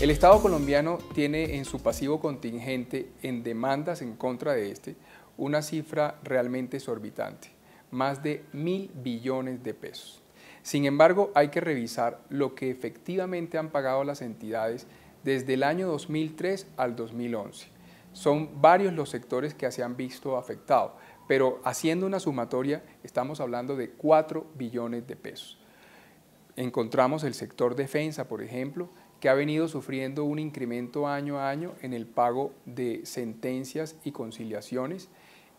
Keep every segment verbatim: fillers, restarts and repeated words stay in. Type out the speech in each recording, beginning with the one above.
El Estado colombiano tiene en su pasivo contingente en demandas en contra de este una cifra realmente exorbitante, más de mil billones de pesos. Sin embargo, hay que revisar lo que efectivamente han pagado las entidades desde el año dos mil tres al dos mil once. Son varios los sectores que se han visto afectados, pero haciendo una sumatoria estamos hablando de cuatro billones de pesos. Encontramos el sector defensa, por ejemplo, que ha venido sufriendo un incremento año a año en el pago de sentencias y conciliaciones.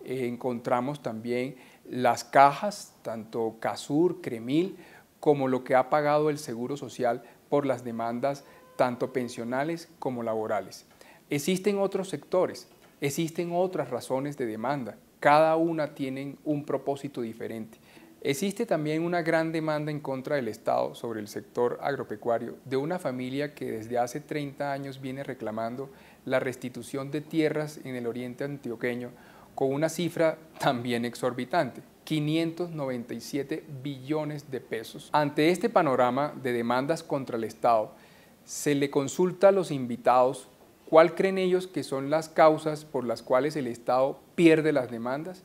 Eh, encontramos también las cajas, tanto Casur, Cremil, como lo que ha pagado el Seguro Social por las demandas tanto pensionales como laborales. Existen otros sectores, existen otras razones de demanda, cada una tiene un propósito diferente. Existe también una gran demanda en contra del Estado sobre el sector agropecuario de una familia que desde hace treinta años viene reclamando la restitución de tierras en el oriente antioqueño con una cifra también exorbitante, quinientos noventa y siete billones de pesos. Ante este panorama de demandas contra el Estado, se le consulta a los invitados cuál creen ellos que son las causas por las cuales el Estado pierde las demandas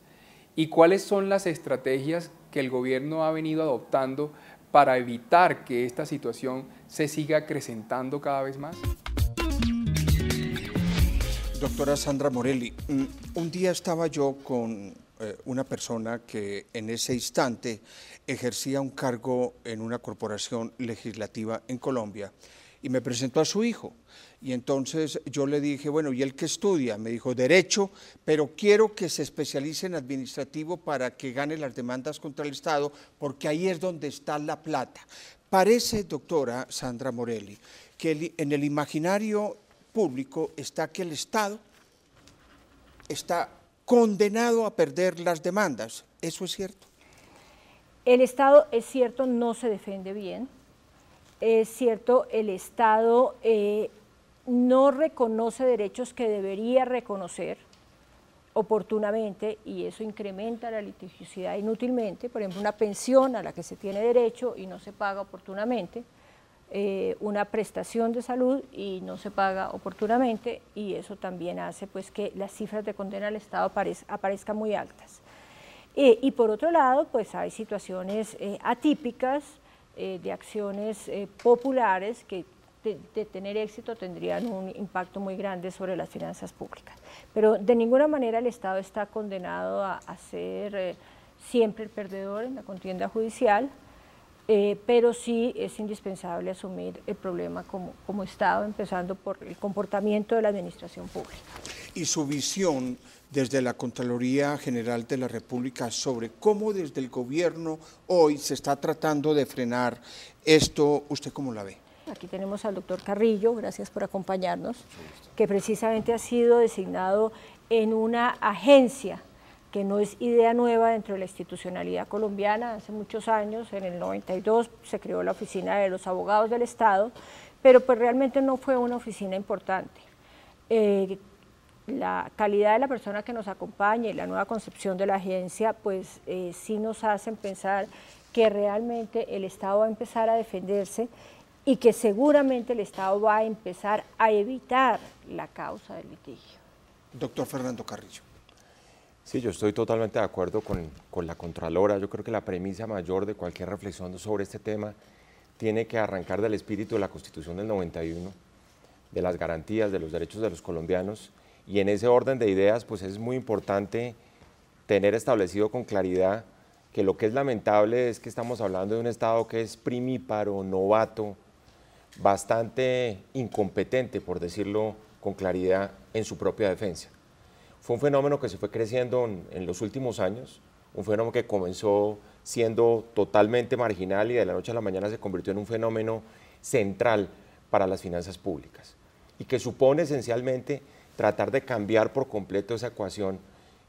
y cuáles son las estrategias que el gobierno ha venido adoptando para evitar que esta situación se siga acrecentando cada vez más. Doctora Sandra Morelli, un día estaba yo con eh, una persona que en ese instante ejercía un cargo en una corporación legislativa en Colombia y me presentó a su hijo. Y entonces yo le dije, bueno, ¿y él qué estudia? Me dijo, Derecho, pero quiero que se especialice en administrativo para que gane las demandas contra el Estado, porque ahí es donde está la plata. Parece, doctora Sandra Morelli, que en el imaginario público está que el Estado está condenado a perder las demandas. ¿Eso es cierto? El Estado, es cierto, no se defiende bien. Es cierto, el Estado... Eh, no reconoce derechos que debería reconocer oportunamente y eso incrementa la litigiosidad inútilmente, por ejemplo una pensión a la que se tiene derecho y no se paga oportunamente, eh, una prestación de salud y no se paga oportunamente y eso también hace pues, que las cifras de condena al Estado aparezcan muy altas. Eh, y por otro lado pues hay situaciones eh, atípicas eh, de acciones eh, populares que De, de tener éxito tendrían un impacto muy grande sobre las finanzas públicas. Pero de ninguna manera el Estado está condenado a, a ser eh, siempre el perdedor en la contienda judicial, eh, pero sí es indispensable asumir el problema como, como Estado, empezando por el comportamiento de la administración pública. Y su visión desde la Contraloría General de la República sobre cómo desde el gobierno hoy se está tratando de frenar esto, ¿usted cómo la ve? Aquí tenemos al doctor Carrillo, gracias por acompañarnos, que precisamente ha sido designado en una agencia que no es idea nueva dentro de la institucionalidad colombiana. Hace muchos años, en el noventa y dos, se creó la Oficina de los Abogados del Estado, pero pues realmente no fue una oficina importante. Eh, la calidad de la persona que nos acompaña y la nueva concepción de la agencia, pues eh, sí nos hacen pensar que realmente el Estado va a empezar a defenderse y que seguramente el Estado va a empezar a evitar la causa del litigio. Doctor Fernando Carrillo. Sí, yo estoy totalmente de acuerdo con, con la Contralora. Yo creo que la premisa mayor de cualquier reflexión sobre este tema tiene que arrancar del espíritu de la Constitución del noventa y uno, de las garantías de los derechos de los colombianos, y en ese orden de ideas pues es muy importante tener establecido con claridad que lo que es lamentable es que estamos hablando de un Estado que es primíparo, novato, bastante incompetente, por decirlo con claridad, en su propia defensa. Fue un fenómeno que se fue creciendo en, en los últimos años, un fenómeno que comenzó siendo totalmente marginal y de la noche a la mañana se convirtió en un fenómeno central para las finanzas públicas y que supone esencialmente tratar de cambiar por completo esa ecuación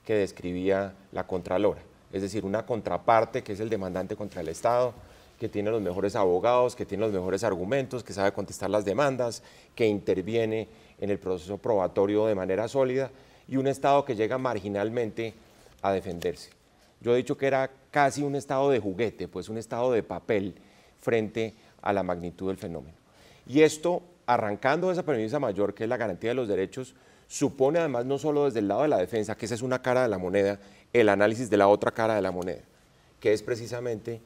que describía la Contralora, es decir, una contraparte que es el demandante contra el Estado, que tiene los mejores abogados, que tiene los mejores argumentos, que sabe contestar las demandas, que interviene en el proceso probatorio de manera sólida y un Estado que llega marginalmente a defenderse. Yo he dicho que era casi un Estado de juguete, pues un Estado de papel frente a la magnitud del fenómeno. Y esto arrancando esa premisa mayor que es la garantía de los derechos, supone además no solo desde el lado de la defensa, que esa es una cara de la moneda, el análisis de la otra cara de la moneda, que es precisamente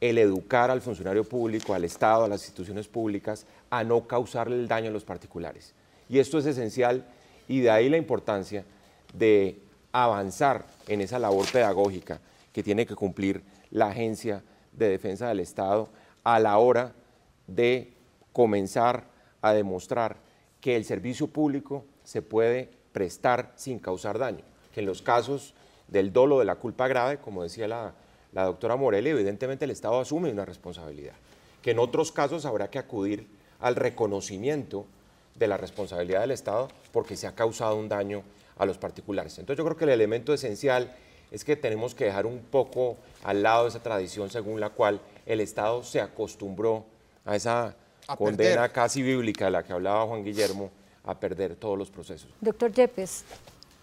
el educar al funcionario público, al Estado, a las instituciones públicas, a no causarle el daño a los particulares. Y esto es esencial, y de ahí la importancia de avanzar en esa labor pedagógica que tiene que cumplir la Agencia de Defensa del Estado a la hora de comenzar a demostrar que el servicio público se puede prestar sin causar daño, que en los casos del dolo de la culpa grave, como decía la, la doctora Morelli, evidentemente el Estado asume una responsabilidad, que en otros casos habrá que acudir al reconocimiento de la responsabilidad del Estado porque se ha causado un daño a los particulares. Entonces yo creo que el elemento esencial es que tenemos que dejar un poco al lado esa tradición según la cual el Estado se acostumbró a esa a condena perder. Casi bíblica de la que hablaba Juan Guillermo, a perder todos los procesos. Doctor Yepes,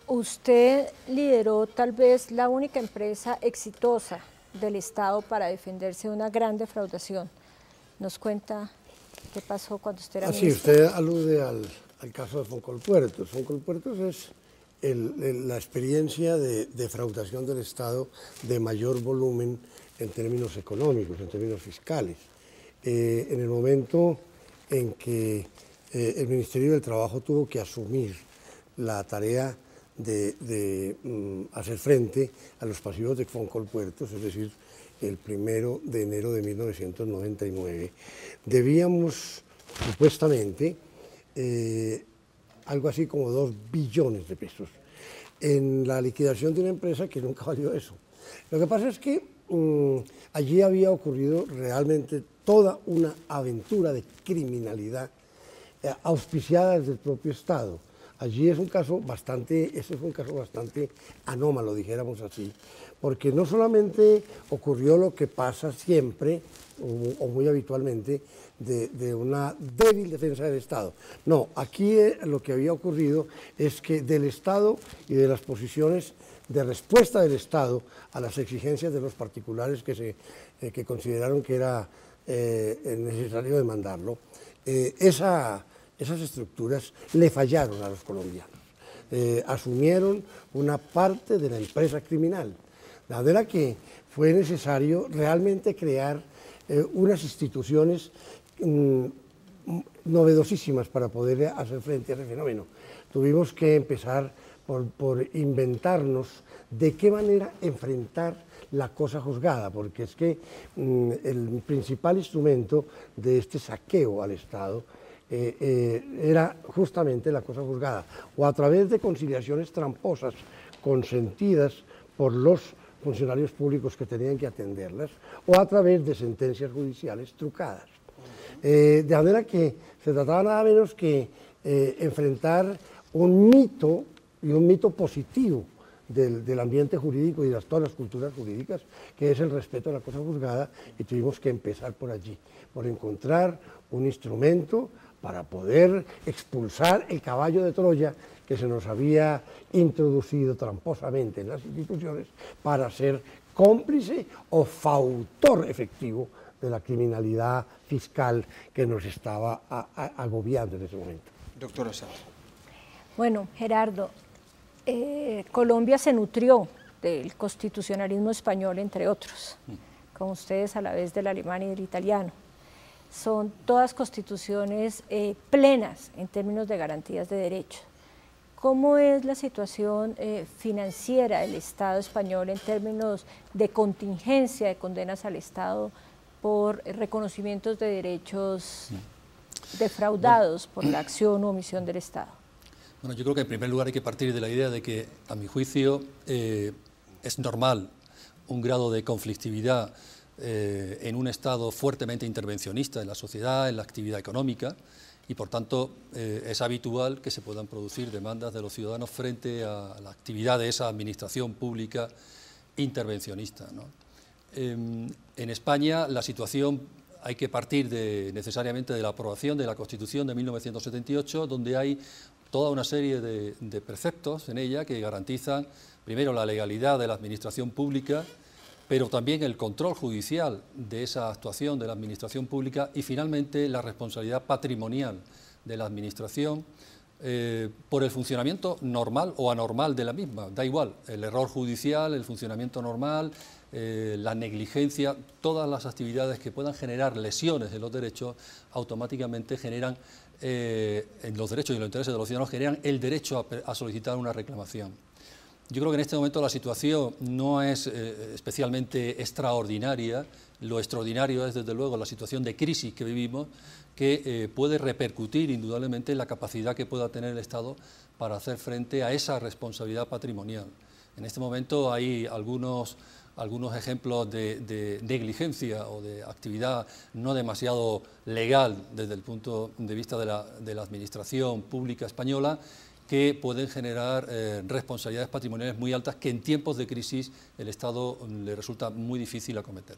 usted lideró tal vez la única empresa exitosa del Estado para defenderse de una gran defraudación. ¿Nos cuenta qué pasó cuando usted era ministro? Ah, sí, usted alude al, al caso de Foncolpuertos. Foncolpuertos es el, el, la experiencia de defraudación del Estado de mayor volumen en términos económicos, en términos fiscales. Eh, en el momento en que eh, el Ministerio del Trabajo tuvo que asumir la tarea de, de mm, hacer frente a los pasivos de Foncolpuertos, es decir, el primero de enero de mil novecientos noventa y nueve, debíamos supuestamente eh, algo así como dos billones de pesos en la liquidación de una empresa que nunca valió eso. Lo que pasa es que mm, allí había ocurrido realmente toda una aventura de criminalidad eh, auspiciada desde el propio Estado. Allí es un caso bastante, ese fue un caso bastante anómalo, dijéramos así, porque no solamente ocurrió lo que pasa siempre o, o muy habitualmente de, de una débil defensa del Estado. No, aquí lo que había ocurrido es que del Estado y de las posiciones de respuesta del Estado a las exigencias de los particulares que, se, eh, que consideraron que era eh, necesario demandarlo, eh, esa... Esas estructuras le fallaron a los colombianos. Eh, asumieron una parte de la empresa criminal, de manera que fue necesario realmente crear eh, unas instituciones mm, novedosísimas para poder hacer frente a ese fenómeno. Tuvimos que empezar por, por inventarnos de qué manera enfrentar la cosa juzgada, porque es que mm, el principal instrumento de este saqueo al Estado Eh, eh, era justamente la cosa juzgada, o a través de conciliaciones tramposas consentidas por los funcionarios públicos que tenían que atenderlas, o a través de sentencias judiciales trucadas. Eh, de manera que se trataba nada menos que eh, enfrentar un mito, y un mito positivo, Del, del ambiente jurídico y de las, todas las culturas jurídicas, que es el respeto a la cosa juzgada, y tuvimos que empezar por allí, por encontrar un instrumento para poder expulsar el caballo de Troya que se nos había introducido tramposamente en las instituciones para ser cómplice o fautor efectivo de la criminalidad fiscal que nos estaba a, a, agobiando en ese momento. Doctora Sáenz. Bueno, Gerardo, Eh, Colombia se nutrió del constitucionalismo español, entre otros, como ustedes a la vez del alemán y del italiano. Son todas constituciones eh, plenas en términos de garantías de derechos. ¿Cómo es la situación eh, financiera del Estado español en términos de contingencia de condenas al Estado por reconocimientos de derechos defraudados por la acción o omisión del Estado? Bueno, yo creo que en primer lugar hay que partir de la idea de que, a mi juicio, eh, es normal un grado de conflictividad eh, en un Estado fuertemente intervencionista en la sociedad, en la actividad económica, y por tanto eh, es habitual que se puedan producir demandas de los ciudadanos frente a la actividad de esa administración pública intervencionista, ¿no? Eh, en España la situación... Hay que partir de, necesariamente de la aprobación de la Constitución de mil novecientos setenta y ocho, donde hay toda una serie de, de preceptos en ella que garantizan, primero, la legalidad de la administración pública, pero también el control judicial de esa actuación de la administración pública y, finalmente, la responsabilidad patrimonial de la Administración eh, por el funcionamiento normal o anormal de la misma. Da igual, el error judicial, el funcionamiento normal, eh, la negligencia, todas las actividades que puedan generar lesiones en los derechos automáticamente generan, eh, en los derechos y en los intereses de los ciudadanos, generan el derecho a, a solicitar una reclamación. Yo creo que en este momento la situación no es eh, especialmente extraordinaria. Lo extraordinario es, desde luego, la situación de crisis que vivimos, que eh, puede repercutir indudablemente en la capacidad que pueda tener el Estado para hacer frente a esa responsabilidad patrimonial. En este momento hay algunos, algunos ejemplos de, de negligencia o de actividad no demasiado legal desde el punto de vista de la, de la Administración Pública Española, que pueden generar eh, responsabilidades patrimoniales muy altas que en tiempos de crisis el Estado le resulta muy difícil acometer.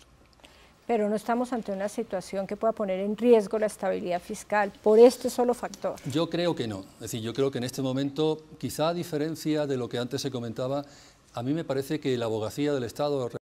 Pero no estamos ante una situación que pueda poner en riesgo la estabilidad fiscal por este solo factor. Yo creo que no. Es decir, yo creo que en este momento, quizá a diferencia de lo que antes se comentaba, a mí me parece que la abogacía del Estado